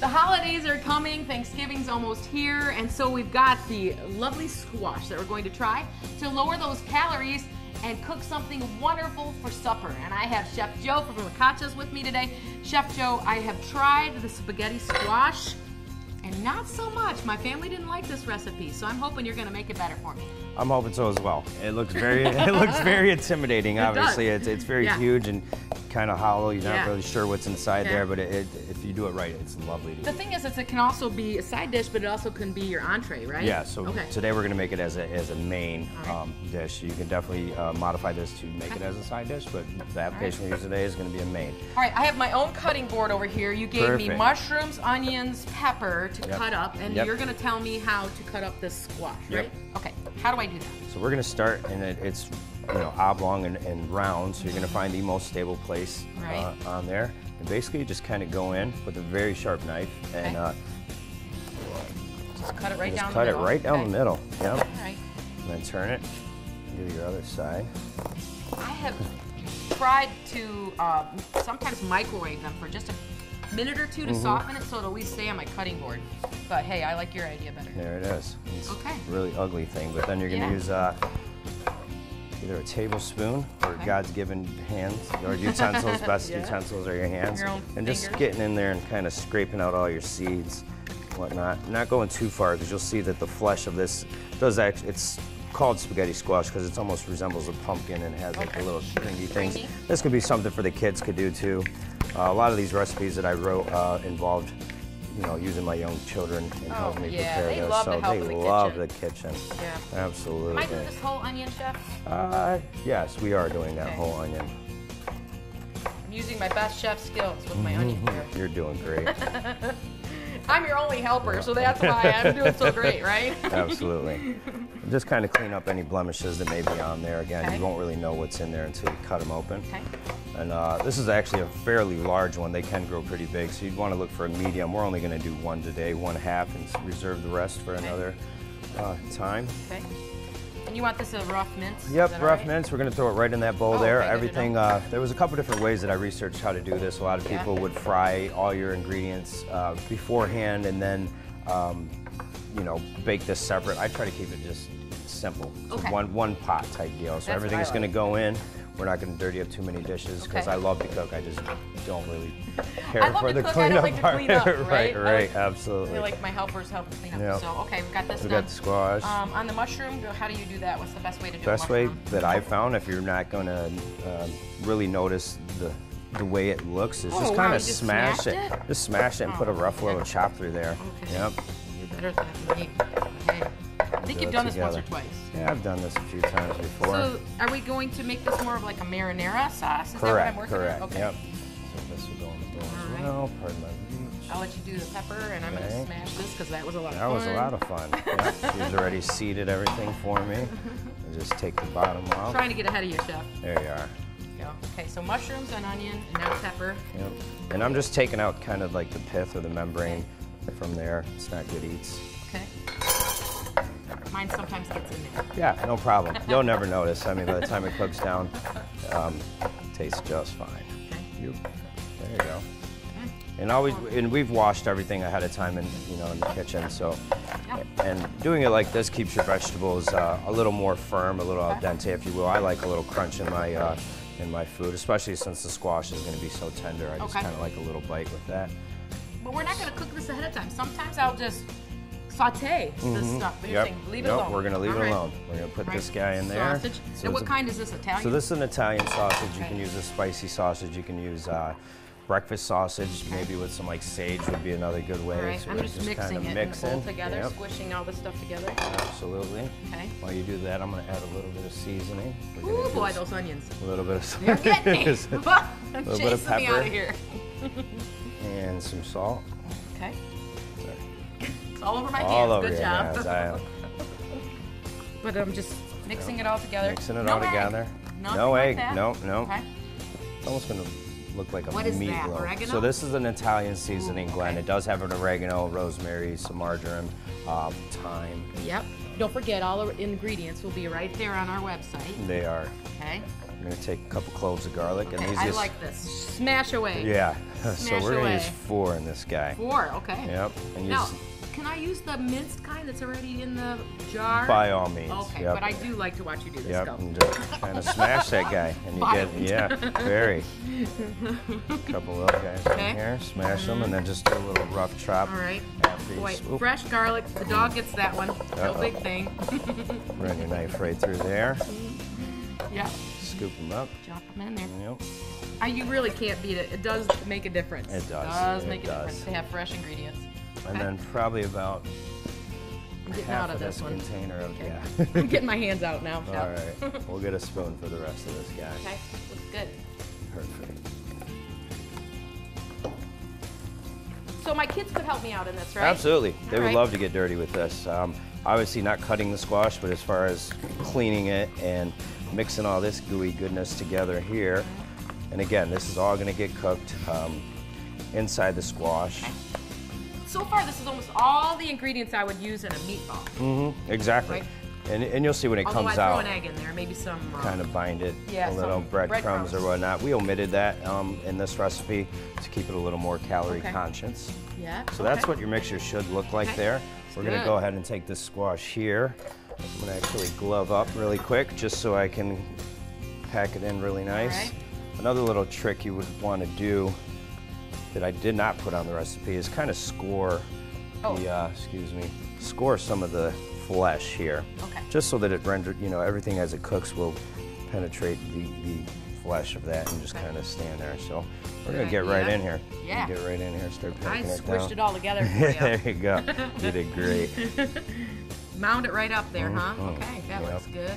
The holidays are coming, Thanksgiving's almost here, and so we've got the lovely squash that we're going to try to lower those calories and cook something wonderful for supper. And I have Chef Joe from La Coccia's with me today. Chef Joe, I have tried the spaghetti squash and not so much. My family didn't like this recipe, so I'm hoping you're gonna make it better for me. I'm hoping so as well. It looks very intimidating, obviously. It's very huge and kind of hollow. You're not really sure what's inside there, but if you do it right, it's lovely to eat. The thing is, it can also be a side dish, but it also can be your entree, right? Yeah, so today we're going to make it as a main dish. You can definitely modify this to make it as a side dish, but the application we use today is going to be a main. All right, I have my own cutting board over here. You gave me mushrooms, onions, pepper to cut up, and you're going to tell me how to cut up this squash, right? Okay, how do I do that? So we're going to start, and it's oblong and round, so you're going to find the most stable place on there. And basically, you just kind of go in with a very sharp knife and just cut it right down the middle. Cut it right down the middle. Yep. All right. And then turn it and do your other side. I have tried to sometimes microwave them for just a minute or two to soften it, so it'll at least stay on my cutting board. But hey, I like your idea better. There it is. It's a really ugly thing, but then you're going to use either a tablespoon or God's given hands or utensils, best utensils are your hands. Your own and fingers. Just getting in there and kind of scraping out all your seeds and whatnot. Not going too far because you'll see that the flesh of this does actually, it's called spaghetti squash because it almost resembles a pumpkin and has like the little stringy things. This could be something for the kids could do too. A lot of these recipes that I wrote involved using my young children and helping me prepare those. They love the kitchen. Yeah. Absolutely. Am I doing this whole onion, Chef? Yes, we are doing that whole onion. I'm using my best chef skills with my onion here. You're doing great. I'm your only helper, so that's why I'm doing so great, right? Absolutely. Just kind of clean up any blemishes that may be on there. Again, you won't really know what's in there until you cut them open. Okay. And this is actually a fairly large one. They can grow pretty big, so you'd want to look for a medium. We're only going to do one today, one half, and reserve the rest for another time. Okay. And you want this a rough mince? Yep, rough mince. We're going to throw it right in that bowl there. Everything. There was a couple different ways that I researched how to do this. A lot of people would fry all your ingredients beforehand and then, bake this separate. I try to keep it just simple, so one pot type deal. So everything's going to go in. We're not going to dirty up too many dishes because I love to cook. I just don't really care for the cleanup part. Right, absolutely. I feel like my helpers help clean up. Yeah. So, we've got this done. We've got squash. On the mushroom, how do you do that? What's the best way to do it? Best way that I've found, if you're not going to really notice the way it looks, is just kind of smash it. Just smash it and put a rough little chop through there. Okay. Yep. You're better than me. I think you've done this once or twice. Yeah, I've done this a few times before. So are we going to make this more of like a marinara sauce? Is that what I'm working with? Correct, So this will go in the bowl as well. Pardon my reach. I'll let you do the pepper, and I'm going to smash this because that was a lot of fun. That was a lot of fun. She's already seeded everything for me. I'll just take the bottom off. Trying to get ahead of you, Chef. There you are. Okay, so mushrooms and onion, and now pepper. Yep. And I'm just taking out kind of like the pith or the membrane from there. It's not good eats. Mine sometimes gets in there. Yeah, no problem. You'll never notice. I mean, by the time it cooks down, it tastes just fine. There you go. And we've washed everything ahead of time, in the kitchen. So, and doing it like this keeps your vegetables a little more firm, a little al dente, if you will. I like a little crunch in my food, especially since the squash is going to be so tender. I just kind of like a little bite with that. But we're not going to cook this ahead of time. Sometimes I'll just saute this stuff. Leave it alone. We're going to leave it alone. We're going to put this guy in there. Sausage. So what kind is this, Italian? So this is an Italian sausage. You can use a spicy sausage. You can use breakfast sausage, maybe with some like sage would be another good way. All right. So I'm just mixing kind of it all together, squishing all this stuff together. Absolutely. Okay. While you do that, I'm going to add a little bit of seasoning. Ooh, boy, those onions. A little bit of seasoning. You're getting me. A little bit of pepper. Out of here. And some salt. Okay. It's all over my hands. All over your hands. Good job. But I'm just mixing it all together. Mixing it all together. No egg. No. Okay. It's almost going to look like a meatloaf. Oregano? So this is an Italian seasoning blend. It does have an oregano, rosemary, some marjoram, thyme. Yep. Don't forget, all the ingredients will be right there on our website. They are. Okay. I'm going to take a couple cloves of garlic. Okay, and these I just, like this. Smash away. Yeah. Smash so we're going to use 4 in this guy. 4, okay. Yep. And now, can I use the minced kind that's already in the jar? By all means. Okay, yep. But I do like to watch you do this. Yep, go. And kind of smash that guy. And you Bottomed. Get, yeah, very. A couple little guys in here, smash them, and then just do a little rough chop. All right. Boy, fresh garlic. The dog gets that one. No big thing. Run your knife right through there. Yeah. Scoop them up. Drop them in there. Yep. You really can't beat it. It does make a difference. It does. It does make a difference to have fresh ingredients. And then probably about half of this container of I'm getting my hands out now. All right. We'll get a spoon for the rest of this guy. Okay. Looks good. Perfect. So my kids could help me out in this, right? Absolutely. They would love to get dirty with this. Obviously not cutting the squash, but as far as cleaning it and mixing all this gooey goodness together here. And again, this is all going to get cooked inside the squash. Okay. So far, this is almost all the ingredients I would use in a meatball. Mm-hmm. Exactly. Right? And you'll see when it comes out. Although I throw an egg in there, maybe some kind of bind it, a little breadcrumbs or whatnot. We omitted that in this recipe to keep it a little more calorie conscious. Yeah. So that's what your mixture should look like there. We're going to go ahead and take this squash here. I'm going to actually glove up really quick just so I can pack it in really nice. All right. Another little trick you would want to do that I did not put on the recipe is kind of score the, score some of the flesh here, just so that it rendered, you know, everything as it cooks will penetrate the flesh of that and just kind of stand there. So we're going to get right in here. Yeah. Get right in here, start packing it down. I squished it all together for you. There you go. You did great. Mound it right up there, huh? Okay, that looks good.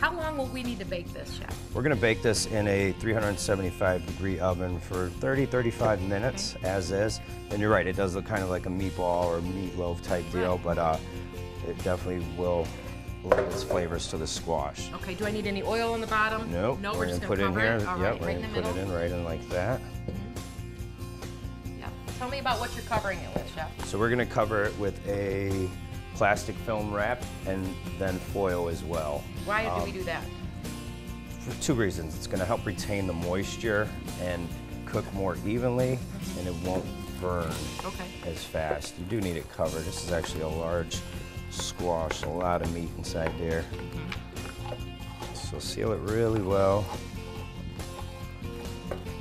How long will we need to bake this, Chef? We're going to bake this in a 375-degree oven for 30, 35 minutes as is. And you're right, it does look kind of like a meatball or meatloaf type deal, but it definitely will lend its flavors to the squash. Okay, do I need any oil on the bottom? Nope. No, we're going to put it in here. Yep, right, we're going to put it in right in like that. Yeah. Tell me about what you're covering it with, Chef. So we're going to cover it with a plastic film wrap and then foil as well. Why do we do that? For 2 reasons. It's going to help retain the moisture and cook more evenly, and it won't burn as fast. You do need it covered. This is actually a large squash, a lot of meat inside there. So seal it really well.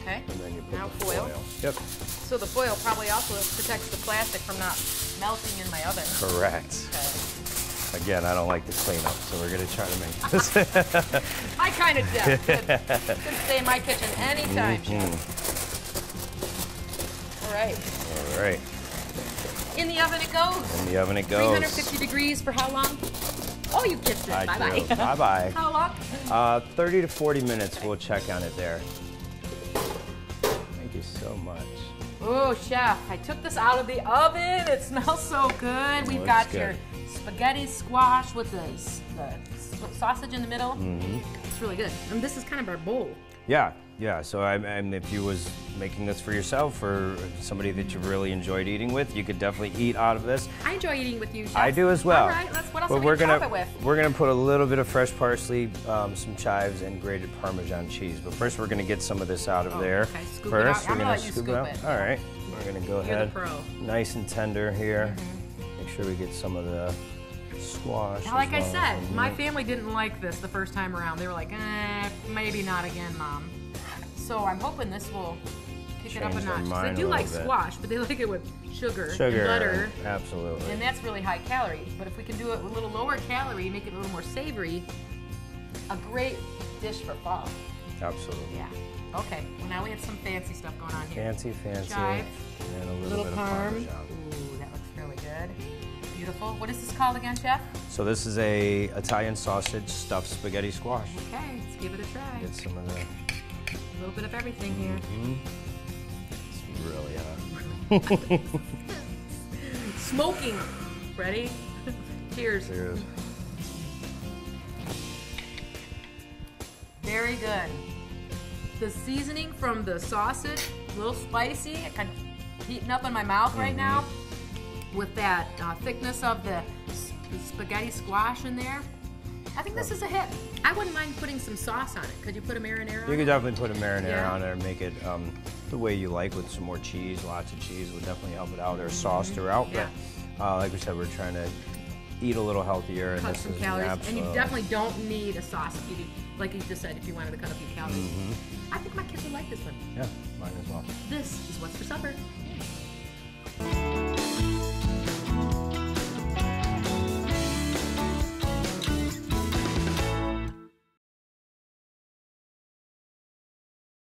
Okay. And then you put the foil. Yep. So the foil probably also protects the plastic from not melting in my oven. Correct. Okay. Again, I don't like the cleanup, so we're gonna try to make this. I kind of could stay in my kitchen anytime. All right. All right. In the oven it goes. In the oven it goes. 350 degrees for how long? Oh, you kissed it. Bye-bye. Bye-bye. How long? 30 to 40 minutes. We'll check on it there. Thank you so much. Oh, Chef, I took this out of the oven. It smells so good. We've got your spaghetti squash with the sausage in the middle. It's really good. And this is kind of our bowl. Yeah. Yeah, so if you was making this for yourself or somebody that you really enjoyed eating with, you could definitely eat out of this. I enjoy eating with you, Chef. I do as well. All right, what else are we going to top it with? We're going to put a little bit of fresh parsley, some chives, and grated Parmesan cheese. But first, we're going to get some of this out of there. Okay, scoop it out. First, we're going to scoop it out. All right, we're going to go ahead. You're the pro. Nice and tender here. Make sure we get some of the squash. Now, like I said, my family didn't like this the first time around. They were like, eh, maybe not again, Mom. So I'm hoping this will kick it up a notch. They do like squash, but they like it with sugar and butter. Absolutely. And that's really high calorie. But if we can do it with a little lower calorie, make it a little more savory, a great dish for fall. Absolutely. Yeah. Okay. Well, now we have some fancy stuff going on here. Fancy. Chive. And a little bit of Parmesan. Ooh, that looks really good. Beautiful. What is this called again, Chef? So this is a Italian sausage stuffed spaghetti squash. Okay. Let's give it a try. Get some of the... A little bit of everything here. It's really hot. Smoking. Ready? Cheers. Cheers. Very good. The seasoning from the sausage, a little spicy, kind of heating up in my mouth right now with that thickness of the spaghetti squash in there. I think this is a hit. I wouldn't mind putting some sauce on it. Could you put a marinara on it? You could definitely put a marinara on it and make it the way you like, with some more cheese. Lots of cheese would definitely help it out, or sauce throughout. Yeah. But like we said, we're trying to eat a little healthier. Cut some calories. And you definitely don't need a sauce if you do, like you just said, if you wanted to cut a few calories. I think my kids would like this one. Yeah, mine as well. This is what's for supper.